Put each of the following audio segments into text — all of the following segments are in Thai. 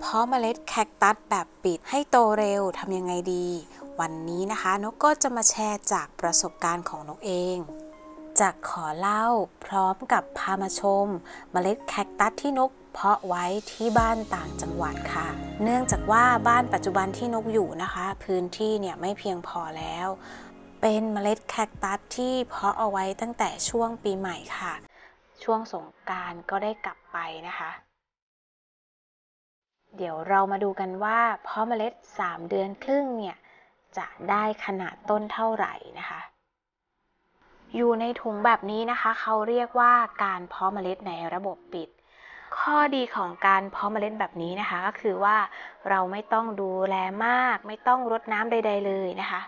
เพาะเมล็ดแคคตัสแบบปิดให้โตเร็วทำยังไงดีวันนี้นะคะนกก็จะมาแชร์จากประสบการณ์ของนกเองจะขอเล่าพร้อมกับพามาชมเมล็ดแคคตัสที่นกเพาะไว้ที่บ้านต่างจังหวัดค่ะเนื่องจากว่าบ้านปัจจุบันที่นกอยู่นะคะพื้นที่เนี่ยไม่เพียงพอแล้วเป็นเมล็ดแคคตัสที่เพาะเอาไว้ตั้งแต่ช่วงปีใหม่ค่ะช่วงสงกรานต์ก็ได้กลับไปนะคะเดี๋ยวเรามาดูกันว่าเพาะเมล็ด3 เดือนครึ่งเนี่ยจะได้ขนาดต้นเท่าไหร่นะคะอยู่ในถุงแบบนี้นะคะเขาเรียกว่าการเพาะเมล็ดในระบบปิดข้อดีของการเพาะเมล็ดแบบนี้นะคะก็คือว่าเราไม่ต้องดูแลมากไม่ต้องรดน้ำใดๆเลยนะคะ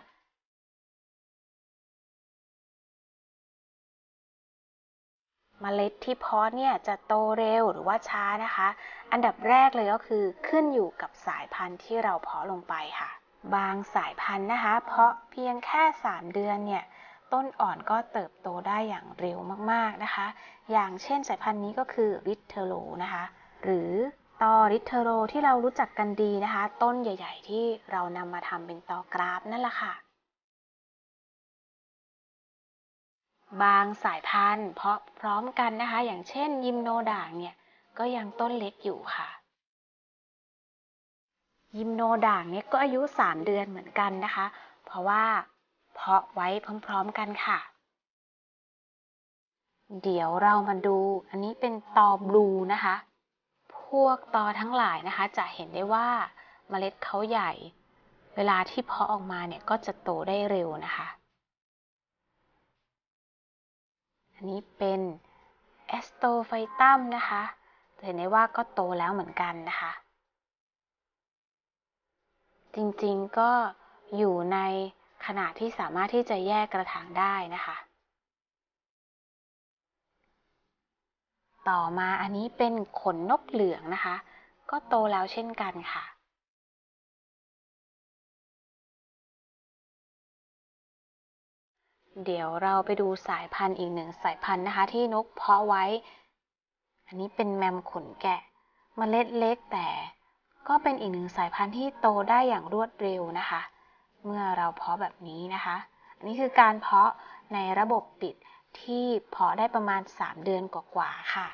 เมล็ดที่เพาะเนี่ยจะโตเร็วหรือว่าช้านะคะอันดับแรกเลยก็คือขึ้นอยู่กับสายพันธุ์ที่เราเพาะลงไปค่ะบางสายพันธุ์นะคะเพาะเพียงแค่3 เดือนเนี่ยต้นอ่อนก็เติบโตได้อย่างเร็วมากๆนะคะอย่างเช่นสายพันธุ์นี้ก็คือริทเทโรนะคะหรือตอริทเทโรที่เรารู้จักกันดีนะคะต้นใหญ่ๆที่เรานำมาทำเป็นตอกราฟนั่นแหละค่ะบางสายพันธุ์เพาะพร้อมกันนะคะอย่างเช่นยิมโนด่างเนี่ยก็ยังต้นเล็กอยู่ค่ะยิมโนด่างเนี่ยก็อายุ3 เดือนเหมือนกันนะคะเพราะว่าเพาะไว้พร้อมๆกันค่ะเดี๋ยวเรามาดูอันนี้เป็นตอบลูนะคะพวกตอทั้งหลายนะคะจะเห็นได้ว่าเมล็ดเขาใหญ่เวลาที่เพาะออกมาเนี่ยก็จะโตได้เร็วนะคะอันนี้เป็นแอสโตไฟตัมนะคะเห็นได้ว่าก็โตแล้วเหมือนกันนะคะจริงๆก็อยู่ในขนาดที่สามารถที่จะแยกกระถางได้นะคะต่อมาอันนี้เป็นขนนกเหลืองนะคะก็โตแล้วเช่นกันค่ะเดี๋ยวเราไปดูสายพันธุ์อีกหนึ่งสายพันธุ์นะคะที่นกเพาะไว้อันนี้เป็นแมมขนแกะเมล็ดเล็กแต่ก็เป็นอีกหนึ่งสายพันธุ์ที่โตได้อย่างรวดเร็วนะคะเมื่อเราเพาะแบบนี้นะคะอันนี้คือการเพาะในระบบปิดที่เพาะได้ประมาณ3 เดือนกว่าๆค่ะ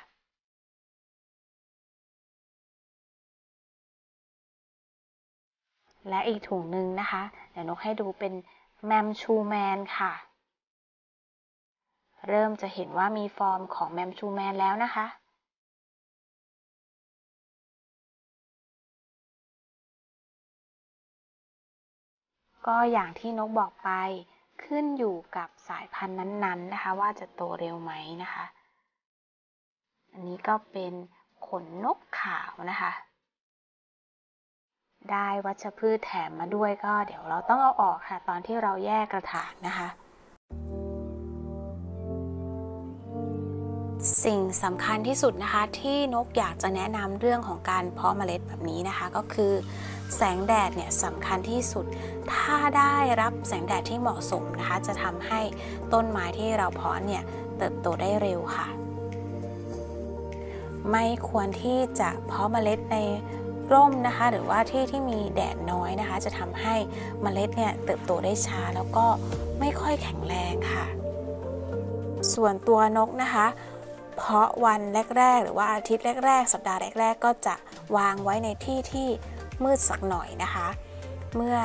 และอีกถุงหนึ่งนะคะเดี๋ยวนกให้ดูเป็นแมมชูแมนค่ะเริ่มจะเห็นว่ามีฟอร์มของแมมชูแมนแล้วนะคะก็อย่างที่นกบอกไปขึ้นอยู่กับสายพันธุ์นั้นๆนะคะว่าจะโตเร็วไหมนะคะอันนี้ก็เป็นขนนกขาวนะคะได้วัชพืชแถมมาด้วยก็เดี๋ยวเราต้องเอาออกค่ะตอนที่เราแยกกระถางนะคะสิ่งสำคัญที่สุดนะคะที่นกอยากจะแนะนำเรื่องของการเพาะเมล็ดแบบนี้นะคะก็คือแสงแดดเนี่ยสำคัญที่สุดถ้าได้รับแสงแดดที่เหมาะสมนะคะจะทำให้ต้นไม้ที่เราเพาะเนี่ยเติบโตได้เร็วค่ะไม่ควรที่จะเพาะเมล็ดในร่มนะคะหรือว่าที่มีแดดน้อยนะคะจะทำให้เมล็ดเนี่ยเติบโตได้ช้าแล้วก็ไม่ค่อยแข็งแรงค่ะส่วนตัวนกนะคะเพาะวันแรกๆหรือว่าอาทิตย์แรกๆสัปดาห์แรกๆก็จะวางไว้ในที่ที่มืดสักหน่อยนะคะเมื่อ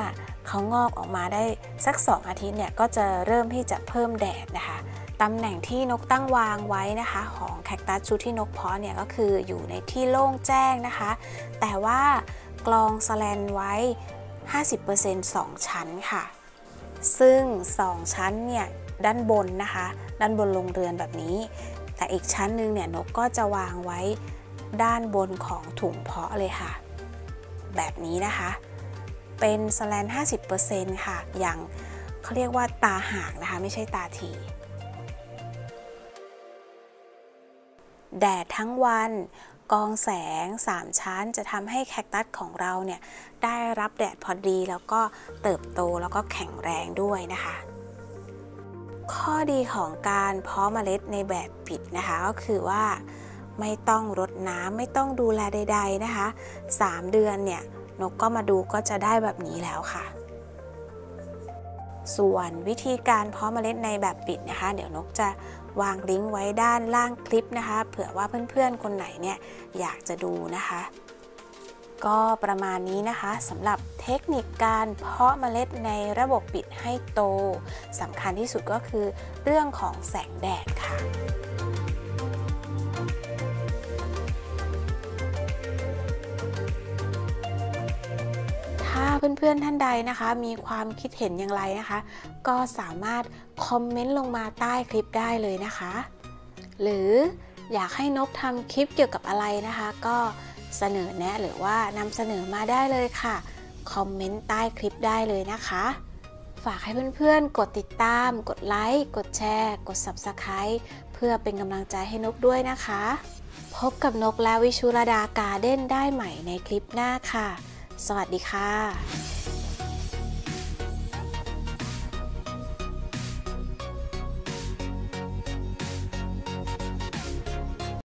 เขางอกออกมาได้สัก2 อาทิตย์เนี่ยก็จะเริ่มที่จะเพิ่มแดดนะคะตำแหน่งที่นกตั้งวางไว้นะคะของแคคตัสชุดที่นกเพาะเนี่ยก็คืออยู่ในที่โล่งแจ้งนะคะแต่ว่ากรองสแลนไว้ 50% 2 ชั้นค่ะซึ่ง2 ชั้นเนี่ยด้านบนนะคะด้านบนลงเรือนแบบนี้แต่อีกชั้นนึงเนี่ยนกก็จะวางไว้ด้านบนของถุงเพาะเลยค่ะแบบนี้นะคะเป็นสแลน 50% ค่ะอย่างเขาเรียกว่าตาห่างนะคะไม่ใช่ตาทีแดดทั้งวันกองแสง3 ชั้นจะทำให้แคคตัสของเราเนี่ยได้รับแดดพอดีแล้วก็เติบโตแล้วก็แข็งแรงด้วยนะคะข้อดีของการเพาะเมล็ดในแบบปิดนะคะก็คือว่า ไม่ต้องรดน้ำไม่ต้องดูแลใดๆนะคะ3เดือนเนี่ยนกก็มาดูก็จะได้แบบนี้แล้วค่ะส่วนวิธีการเพาะเมล็ดในแบบปิดนะคะเดี๋ยวนกจะวางลิงก์ไว้ด้านล่างคลิปนะคะเผื่อว่าเพื่อนๆคนไหนเนี่ยอยากจะดูนะคะก็ประมาณนี้นะคะสำหรับเทคนิคการเพาะเมล็ดในระบบปิดให้โตสำคัญที่สุดก็คือเรื่องของแสงแดดค่ะถ้าเพื่อนๆท่านใดนะคะมีความคิดเห็นอย่างไรนะคะก็สามารถคอมเมนต์ลงมาใต้คลิปได้เลยนะคะหรืออยากให้นกทำคลิปเกี่ยวกับอะไรนะคะก็เสนอแนะหรือว่านำเสนอมาได้เลยค่ะคอมเมนต์ใต้คลิปได้เลยนะคะฝากให้เพื่อนๆกดติดตามกดไลค์กดแชร์กด Subscribe เพื่อเป็นกำลังใจให้นกด้วยนะคะพบกับนกและวิชุลดาการ์เด้นได้ใหม่ในคลิปหน้าค่ะสวัสดีค่ะ